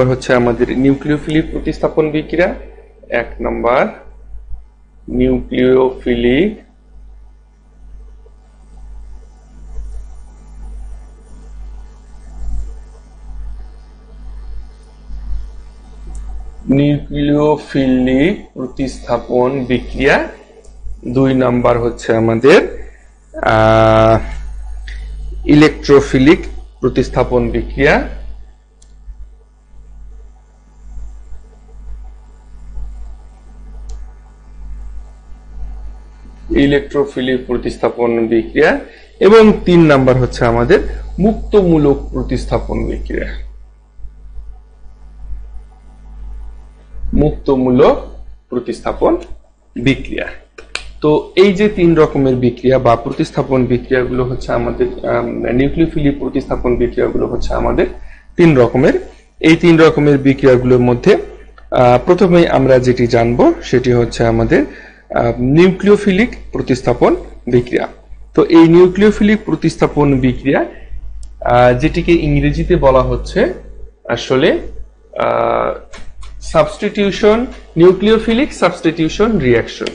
Number হচ্ছে আমাদের nucleophilic প্রতিস্থাপন বিক্রিয়া এক নম্বর নিউক্লিওফিলিক নিউক্লিওফিলিক প্রতিস্থাপন বিক্রিয়া দুই নম্বর হচ্ছে আমাদের ইলেকট্রোফিলিক প্রতিস্থাপন বিক্রিয়া इलेक्ट्रोफिलिक प्रतिस्थापन बिक्रिया एवं तीन नम्बर হচ্ছে আমাদের মুক্তমূলক প্রতিস্থাপন বিক্রিয়া মুক্তমূলক প্রতিস্থাপন বিক্রিয়া। তো এই যে তিন রকমের বিক্রিয়া বা প্রতিস্থাপন বিক্রিয়াগুলো হচ্ছে আমাদের নিউক্লিওফিলিক প্রতিস্থাপন বিক্রিয়াগুলো হচ্ছে আমাদের তিন রকমের। এই তিন রকমের বিক্রিয়াগুলোর মধ্যে প্রথমেই আমরা যেটি জানবো সেটি হচ্ছে আমাদের নিউক্লিওফিলিক প্রতিস্থাপন বিক্রিয়া। তো এই নিউক্লিওফিলিক প্রতিস্থাপন বিক্রিয়া যেটিকে ইংরেজিতে বলা হচ্ছে আসলে সাবস্টিটিউশন নিউক্লিওফিলিক সাবস্টিটিউশন রিঅ্যাকশন,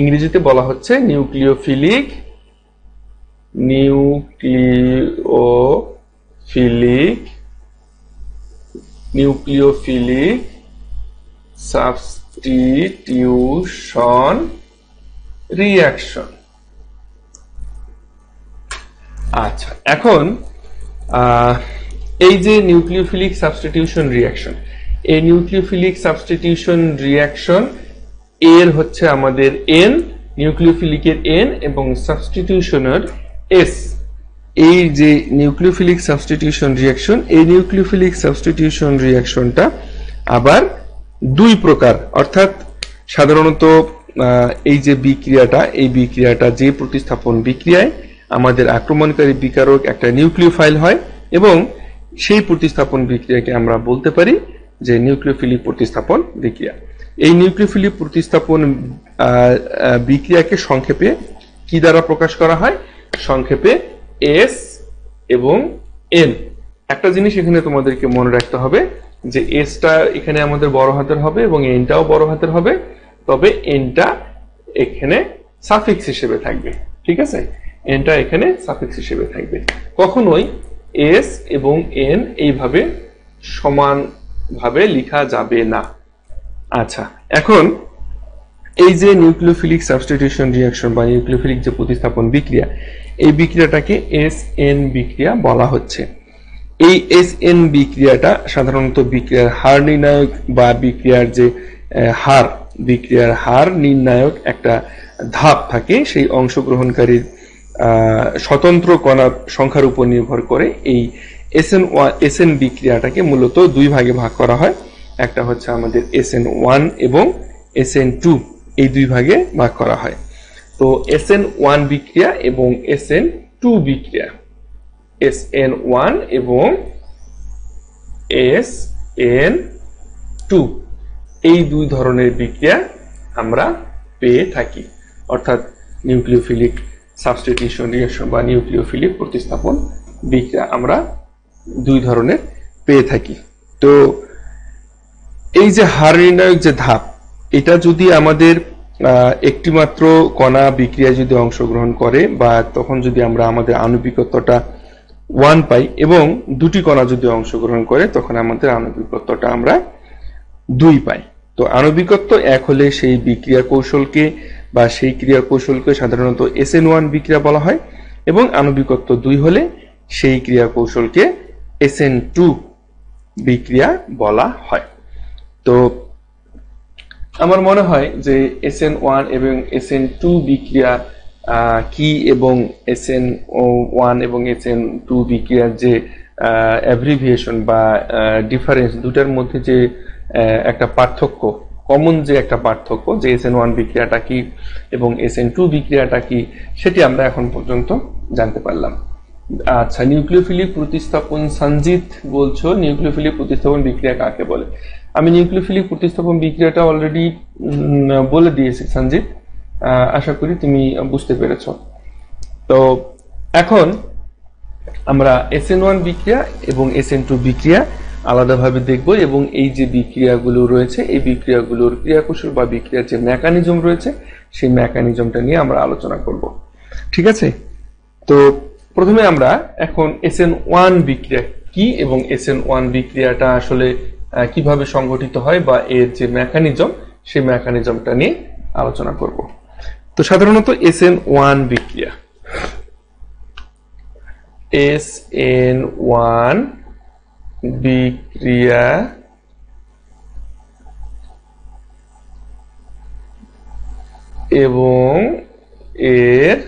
ইংরেজিতে বলা হচ্ছে নিউক্লিওফিলিক Substitution reaction। আচ্ছা এখন এই যে নিউক্লিওফিলিক সাবস্টিটিউশন রিঅ্যাকশন, এই নিউক্লিওফিলিক সাবস্টিটিউশন রিঅ্যাকশন এর হচ্ছে আমাদের এন, নিউক্লিওফিলিকের এন এবং সাবস্টিটিউশনের এস। এই যে নিউক্লিওফিলিক সাবস্টিটিউশন রিঅ্যাকশন, এই নিউক্লিওফিলিক সাবস্টিটিউশন রিঅ্যাকশনটা আবার দুই প্রকার, অর্থাৎ সাধারণত এই যে বিক্রিয়াটা, এই বিক্রিয়াটা যে প্রতিস্থাপন বিক্রিয়ায় আমাদের আক্রমণকারী বিকারক একটা নিউক্লিওফাইল হয় এবং সেই প্রতিস্থাপন বিক্রিয়াকে আমরা বলতে পারি যে নিউক্লিওফিলিক প্রতিস্থাপন বিক্রিয়া। এই নিউক্লিওফিলিক প্রতিস্থাপন বিক্রিয়াকে সংক্ষেপে কি দ্বারা প্রকাশ করা হয়? সংক্ষেপে এস এবং এন। একটা জিনিস এখানে তোমাদেরকে মনে রাখতে হবে যে এসটা এখানে আমাদের বড় হাতের হবে এবং এনটাও বড় হাতের হবে, তবে এনটা এখানে সাফিক্স হিসেবে থাকবে। ঠিক আছে, এনটা এখানে সাফিক্স হিসেবে থাকবে। কখনোই এস এবং এন এইভাবে সমানভাবে লেখা যাবে না। আচ্ছা এখন এই যে নিউক্লিওফিলিক সাবস্টিটিউশন রিঅ্যাকশন বা নিউক্লিওফিলিক যে প্রতিস্থাপন বিক্রিয়া, এই বিক্রিয়াটাকে এস এন বিক্রিয়া বলা হচ্ছে। এই এস এন বিক্রিয়াটা সাধারণত বিক্রিয়ার হার নির্ণায়ক বা বিক্রিয়ার যে হার, বিক্রিয়ার হার নির্ণায়ক একটা ধাপ থাকে, সেই অংশগ্রহণকারীর স্বতন্ত্র কণার সংখ্যার উপর নির্ভর করে। এই এস এন বিক্রিয়াটাকে মূলত দুই ভাগে ভাগ করা হয়, একটা হচ্ছে আমাদের SN1 এবং SN2, এই দুই ভাগে ভাগ করা হয়। তো SN1 বিক্রিয়া এবং SN2 বিক্রিয়া, SN1 এবং SN2, এই দুই ধরনের বিক্রিয়া আমরা পেয়ে থাকি, অর্থাৎ নিউক্লিওফিলিক সাবস্টিটিউশন রিঅ্যাকশন বা নিউক্লিওফিলিক প্রতিস্থাপন বিক্রিয়া আমরা দুই ধরনের পেয়ে থাকি। তো এই যে হার নির্ণায়ক যে ধাপ, এটা যদি আমাদের একটিমাত্র কণা বিক্রিয়া যদি অংশগ্রহণ করে বা তখন যদি আমরা আমাদের আণবিকত্বটা 1 পাই এবং দুটি কণা যদি অংশগ্রহণ করে তখন আমাদের আণবিকত্বটা আমরা 2 পাই। তো আণবিকত্ব 1 হলে সেই বিক্রিয়া কৌশলকে বা সেই ক্রিয়া কৌশলকে সাধারণত SN1 বিক্রিয়া বলা হয় এবং আণবিকত্ব 2 হলে সেই ক্রিয়া কৌশলকে SN2 বিক্রিয়া বলা হয়। তো আমার মনে হয় যে SN1 এবং SN2 বিক্রিয়া কি এবং SN1 এবং SN2 বিক্রিয়ার যে অ্যাব্রিভিয়েশন বা ডিফারেন্স, দুটার মধ্যে যে একটা পার্থক্য, কমন যে একটা পার্থক্য যে SN1 বিক্রিয়াটা কি এবং SN2 বিক্রিয়াটা কি, সেটি আমরা এখন পর্যন্ত জানতে পারলাম। আচ্ছা নিউক্লিওফিলিক প্রতিস্থাপন, সঞ্জিত বলছো নিউক্লিওফিলিক প্রতিস্থাপন বিক্রিয়া কাকে বলে? আমি নিউক্লিওফিলিক প্রতিস্থাপন বিক্রিয়াটা অলরেডি বলে দিয়েছি সঞ্জিত, আশা করি তুমি বুঝতে পেরেছ। তো এখন আমরা SN1 বিক্রিয়া এবং SN2 বিক্রিয়া আলাদাভাবে দেখব এবং এই যে বিক্রিয়াগুলো রয়েছে এই বিক্রিয়াগুলোর ক্রিয়াকৌশল বা বিক্রিয়ার যে মেকানিজম রয়েছে সেই মেকানিজমটা নিয়ে আমরা আলোচনা করব। ঠিক আছে, তো প্রথমে আমরা এখন SN1 বিক্রিয়া কি এবং SN1 বিক্রিয়াটা আসলে কিভাবে সংগঠিত হয় বা এর যে মেকানিজম সেই মেকানিজমটা নিয়ে আলোচনা করব। তো সাধারণত SN1 বিক্রিয়া এবং এর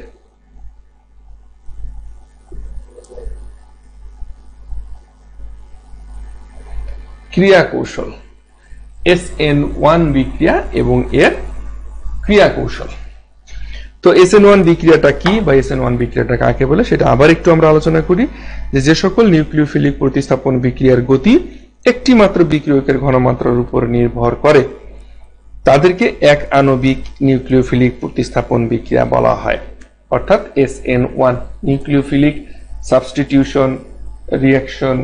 ক্রিয়াকৌশল, SN1 বিক্রিয়া এবং এর ক্রিয়াকৌশল। তো SN1 বিক্রিয়াটা কি বা SN1 বিক্রিয়াটা কাকে বলে সেটা আবার একটু আমরা আলোচনা করি। যে সকল নিউক্লিওফিলিক প্রতিস্থাপন বিক্রিয়ার গতি একটি মাত্র বিক্রিয়কের ঘনমাত্রার উপর নির্ভর করে তাদেরকে এক আণবিক নিউক্লিওফিলিক প্রতিস্থাপন বিক্রিয়া বলা হয়, অর্থাৎ SN1 নিউক্লিওফিলিক সাবস্টিটিউশন রিয়াকশন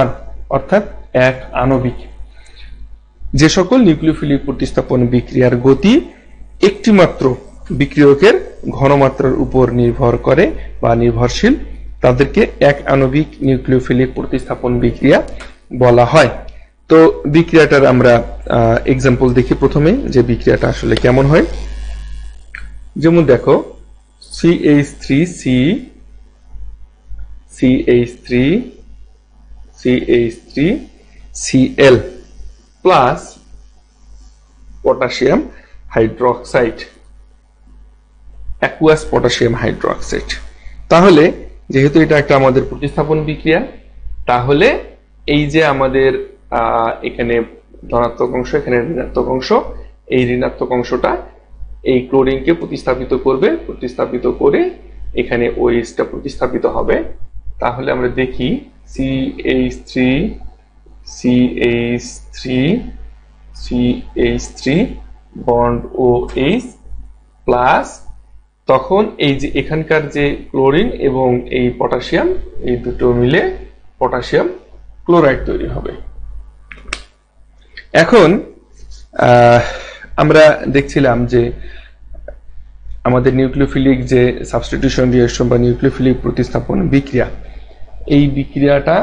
1, অর্থাৎ এক আণবিক। যে সকল নিউক্লিওফিলিক প্রতিস্থাপন বিক্রিয়ার গতি একটি মাত্র বিক্রিয়কের ঘনমাত্রার উপর নির্ভর করে বা নির্ভরশীল তাদেরকে এক আণবিক নিউক্লিওফিলিক প্রতিস্থাপন বিক্রিয়া বলা হয়। তো বিক্রিয়াটার আমরা এক্সাম্পল দেখি প্রথমে, যে বিক্রিয়াটা আসলে কেমন হয়। যেমন দেখো CH3Cl plus potassium hydroxide, aqueous potassium hydroxide. তাহলে যেহেতু এটা একটা আমাদের প্রতিস্থাপন বিক্রিয়া, তাহলে এই যে আমাদের এখানে ধনাত্মক অংশ এখানে ঋণাত্মক অংশ, এই ঋণাত্মক অংশটা এই ক্লোরিনকে প্রতিস্থাপিত করবে, প্রতিস্থাপিত করে এখানে OHটা প্রতিস্থাপিত হবে। তাহলে আমরা দেখি CH3 বন্ড OH প্লাস, তখন এই যে এখানকার যে ক্লোরিন এবং এই পটাশিয়াম এই দুটো মিলে পটাশিয়াম ক্লোরাইড তৈরি হবে। এখন আমরা দেখছিলাম যে আমাদের নিউক্লিওফিলিক যে সাবস্টিটিউশন রিঅ্যাকশন বা নিউক্লিওফিলিক প্রতিস্থাপন বিক্রিয়া, এই বিক্রিয়াটা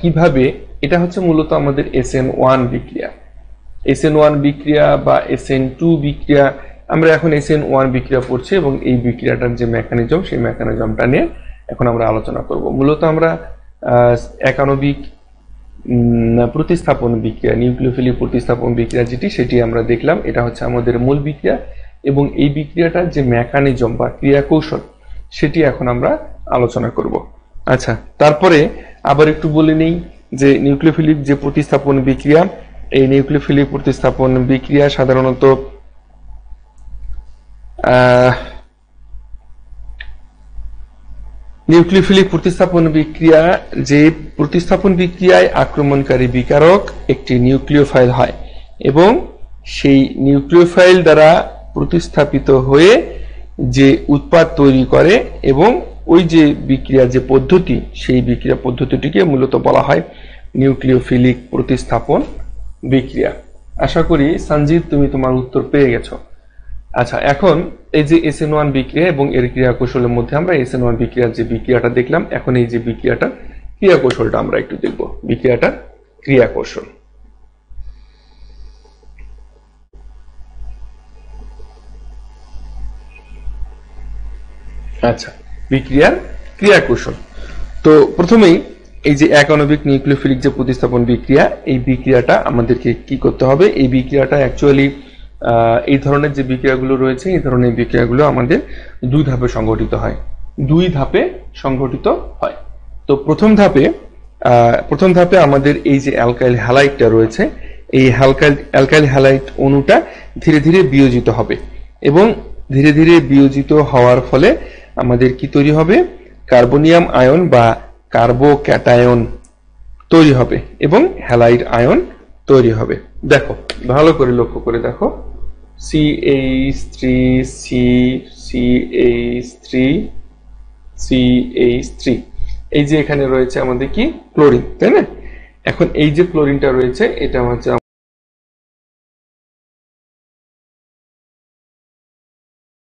কিভাবে, এটা হচ্ছে মূলত আমাদের SN1 বিক্রিয়া। SN1 বিক্রিয়া বা SN2 বিক্রিয়া, আমরা এখন SN1 বিক্রিয়া পড়ছি এবং এই বিক্রিয়াটার যে মেকানিজম সেই মেকানিজমটা নিয়ে এখন আমরা আলোচনা করব। মূলত আমরা একাণবিক প্রতিস্থাপন বিক্রিয়া নিউক্লিওফিলিক প্রতিস্থাপন বিক্রিয়া যেটি সেটি আমরা দেখলাম, এটা হচ্ছে আমাদের মূল বিক্রিয়া এবং এই বিক্রিয়াটার যে মেকানিজম বা ক্রিয়াকৌশল সেটি এখন আমরা আলোচনা করব। আচ্ছা, তারপরে আবার একটু বলে নেই যে নিউক্লিওফিলিক যে প্রতিস্থাপন বিক্রিয়া, এই নিউক্লিওফিলিক প্রতিস্থাপন বিক্রিয়া সাধারণত নিউক্লিওফিলিক প্রতিস্থাপন বিক্রিয়া যে প্রতিস্থাপন বিক্রিয়ায় আক্রমণকারী বিকারক একটি নিউক্লিওফাইল হয় এবং সেই নিউক্লিওফাইল দ্বারা প্রতিস্থাপিত হয়ে যে উৎপাদ তৈরি করে এবং ওই যে বিক্রিয়া যে পদ্ধতি সেই বিক্রিয়া পদ্ধতিটিকে মূলত বলা হয় নিউক্লিওফিলিক প্রতিস্থাপন বিক্রিয়া। আশা করি সঞ্জিত তুমি তোমার উত্তর পেয়ে গেছো। আচ্ছা, এখন এই যে SN1 বিক্রিয়া এবং এর ক্রিয়াকৌশলের মধ্যে আমরা SN1 বিক্রিয়ার যে বিক্রিয়াটা দেখলাম, এখন এই যে বিক্রিয়াটা ক্রিয়াকৌশলটা আমরা একটু দেখব। বিক্রিয়াটা ক্রিয়াকৌশল, আচ্ছা বিক্রিয়ার ক্রিয়াকৌশল। তো প্রথমেই এই যে একাণবিক নিউক্লিওফিলিক যে প্রতিস্থাপন বিক্রিয়া, এই বিক্রিয়াটা আমাদেরকে কি করতে হবে, এই বিক্রিয়াটা অ্যাকচুয়ালি এই ধরনের যে বিক্রিয়াগুলো রয়েছে এই ধরনের বিক্রিয়াগুলো আমাদের দুই ধাপে সংঘটিত হয়। তো প্রথম ধাপে আমাদের এই যে অ্যালকাইল হ্যালাইডটা রয়েছে, এই অ্যালকাইল হ্যালাইড অণুটা ধীরে ধীরে বিয়োজিত হবে এবং ধীরে ধীরে বিয়োজিত হওয়ার ফলে আমাদের কি তৈরি হবে, কার্বোনিয়াম আয়ন বা কার্বোক্যাটায়ন তৈরি হবে এবং হ্যালাইড আয়ন তৈরি হবে। দেখো, ভালো করে লক্ষ্য করে দেখো CH3 এই যে এখানে রয়েছে আমাদের কি ক্লোরিন, তাই না? এখন এই যে ক্লোরিনটা রয়েছে এটা হচ্ছে